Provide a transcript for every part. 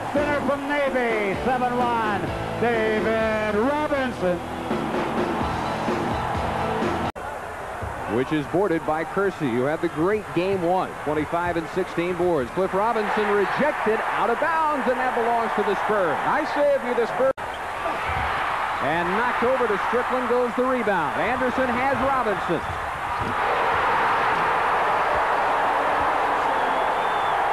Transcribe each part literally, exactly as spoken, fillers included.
left center from Navy, seven one, David Robinson. Which is boarded by Kersey, who had the great game one, twenty-five and sixteen boards. Cliff Robinson rejected out of bounds, and that belongs to the Spurs. I say if you're the Spurs. And knocked over to Strickland goes the rebound. Anderson has Robinson.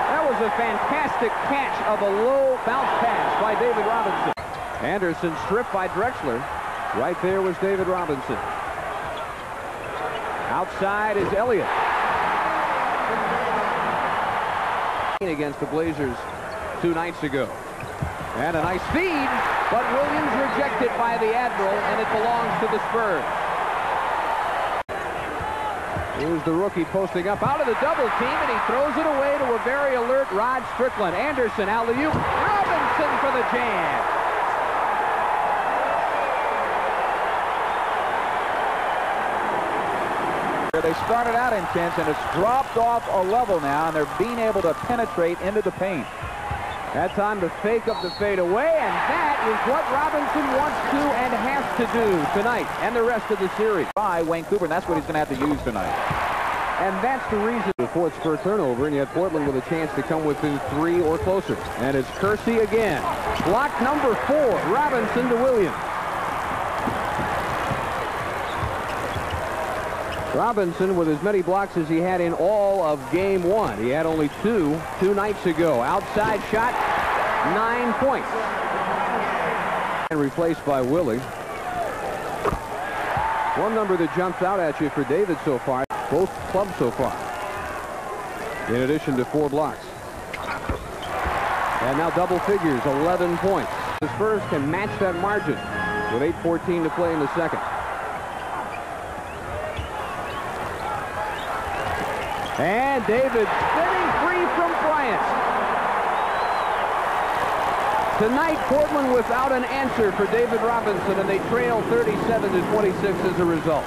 That was a fantastic catch of a low bounce pass by David Robinson. Anderson stripped by Drexler. Right there was David Robinson. Outside is Elliott. Against the Blazers two nights ago. And a nice feed, but Williams rejected by the Admiral, and it belongs to the Spurs. Here's the rookie posting up out of the double team, and he throws it away to a very alert Rod Strickland. Anderson, alley-oop, Robinson for the jam. They started out intense, and it's dropped off a level now, and they're being able to penetrate into the paint. That time to fake up the fadeaway, and that is what Robinson wants to and has to do tonight and the rest of the series. By Wayne Cooper, and that's what he's going to have to use tonight. And that's the reason. The fourth Spur turnover, and yet Portland with a chance to come within three or closer. And it's Kersey again. Block number four, Robinson to Williams. Robinson with as many blocks as he had in all of game one. He had only two two nights ago. Outside shot, nine points. And replaced by Willie. One number that jumps out at you for David so far, both clubs so far. In addition to four blocks. And now double figures, eleven points. The Spurs can match that margin with eight fourteen to play in the second. And David spinning free from Bryant. Tonight, Portland without an answer for David Robinson, and they trail thirty-seven to twenty-six as a result.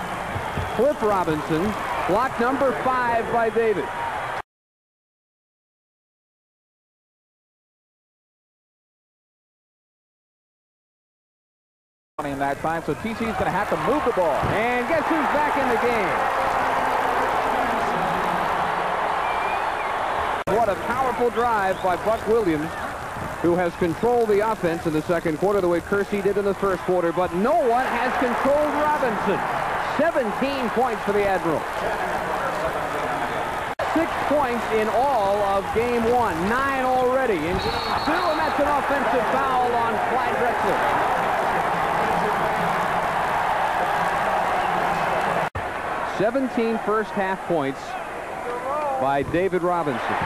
Cliff Robinson, block number five by David. In that time, so T C's going to have to move the ball. And guess who's back in the game? What a powerful drive by Buck Williams, who has controlled the offense in the second quarter the way Kersey did in the first quarter, but no one has controlled Robinson. seventeen points for the Admiral. Six points in all of game one. Nine already in game two, and that's an offensive foul on Clyde Drexler. seventeen first half points by David Robinson.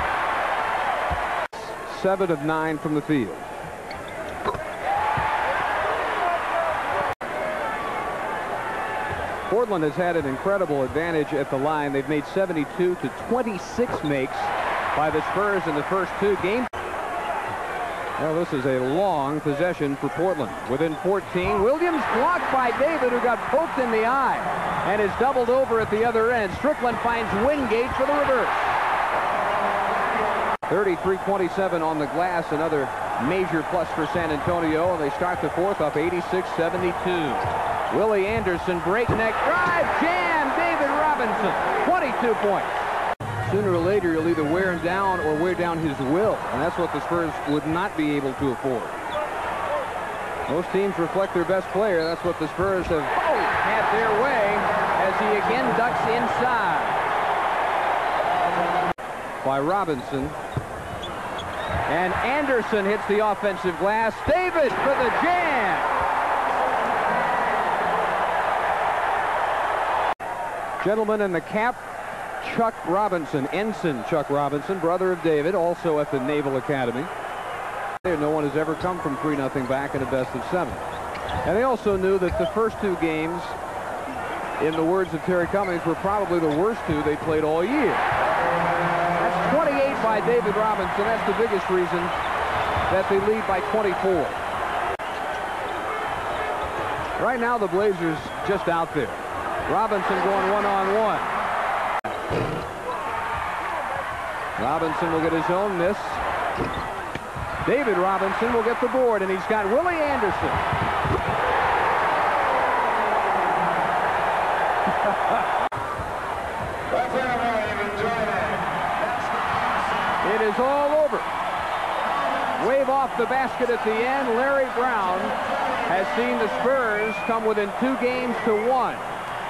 Seven of nine from the field. Portland has had an incredible advantage at the line. They've made seventy-two to twenty-six makes by the Spurs in the first two games. Now this is a long possession for Portland. Within fourteen, Williams blocked by David, who got poked in the eye and is doubled over at the other end. Strickland finds Wingate for the reverse. thirty-three twenty-seven on the glass, another major plus for San Antonio, and they start the fourth up eighty-six seventy-two. Willie Anderson, breakneck drive, jam, David Robinson, twenty-two points. Sooner or later, he'll either wear him down or wear down his will, and that's what the Spurs would not be able to afford. Most teams reflect their best player. That's what the Spurs have had their way as he again ducks inside. By Robinson. And Anderson hits the offensive glass. David for the jam. Gentleman in the cap, Chuck Robinson, Ensign Chuck Robinson, brother of David, also at the Naval Academy. No one has ever come from three nothing back in a best of seven. And they also knew that the first two games, in the words of Terry Cummings, were probably the worst two they played all year. By David Robinson, that's the biggest reason that they lead by twenty-four. Right now the Blazers just out there. Robinson going one-on-one. Robinson will get his own miss. David Robinson will get the board, and he's got Willie Anderson. It is all over. Wave off the basket at the end. Larry Brown has seen the Spurs come within two games to one.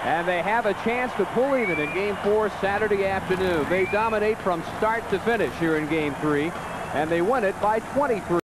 And they have a chance to pull even in Game four Saturday afternoon. They dominate from start to finish here in Game three, and they win it by twenty-three.